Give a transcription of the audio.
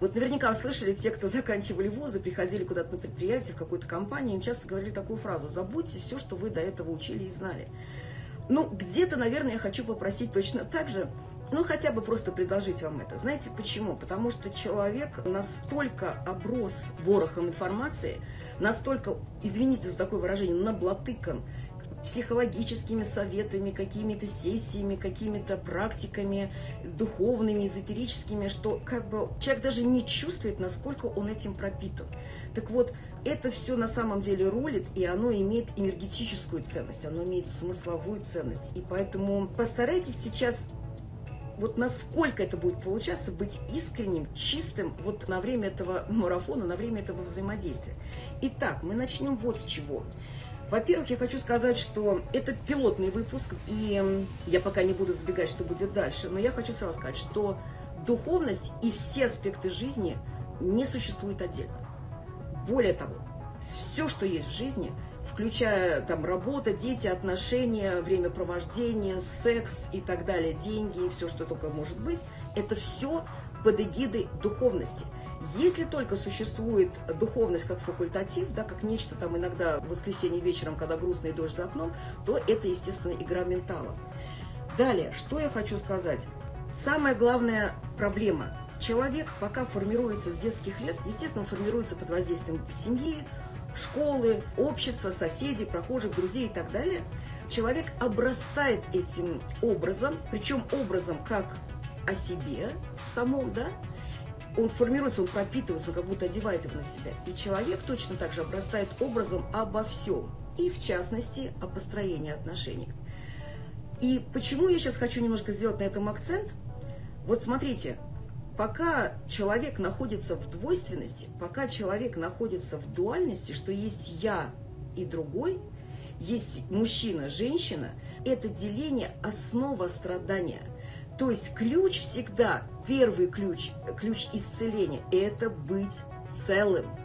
Вот наверняка слышали те, кто заканчивали вузы, приходили куда-то на предприятие, в какую-то компанию, им часто говорили такую фразу: «Забудьте все, что вы до этого учили и знали». Ну, где-то, наверное, я хочу попросить точно так же, ну, хотя бы просто предложить вам это. Знаете почему? Потому что человек настолько оброс ворохом информации, настолько, извините за такое выражение, наблатыкан психологическими советами, какими-то сессиями, какими-то практиками духовными, эзотерическими, что как бы человек даже не чувствует, насколько он этим пропитан. Так вот, это все на самом деле рулит, и оно имеет энергетическую ценность, оно имеет смысловую ценность. И поэтому постарайтесь сейчас, вот насколько это будет получаться, быть искренним, чистым вот на время этого марафона, на время этого взаимодействия. Итак, мы начнем вот с чего. Во-первых, я хочу сказать, что это пилотный выпуск, и я пока не буду забегать, что будет дальше, но я хочу сразу сказать, что духовность и все аспекты жизни не существуют отдельно. Более того, все, что есть в жизни, включая там работа, дети, отношения, времяпровождение, секс и так далее, деньги, все, что только может быть, это все под эгидой духовности. Если только существует духовность как факультатив, да, как нечто там иногда в воскресенье вечером, когда грустный дождь за окном, то это, естественно, игра ментала. Далее, что я хочу сказать. Самая главная проблема. Человек пока формируется с детских лет, естественно, формируется под воздействием семьи, школы, общества, соседей, прохожих, друзей и так далее. Человек обрастает этим образом, причем образом как о себе самом, да, он формируется, он пропитывается, он как будто одевает его на себя. И человек точно так же обрастает образом обо всем, и в частности о построении отношений. И почему я сейчас хочу немножко сделать на этом акцент? Вот смотрите, пока человек находится в двойственности, пока человек находится в дуальности, что есть я и другой, есть мужчина, женщина, это деление основа страдания. То есть ключ всегда, первый ключ, ключ исцеления – это быть целым.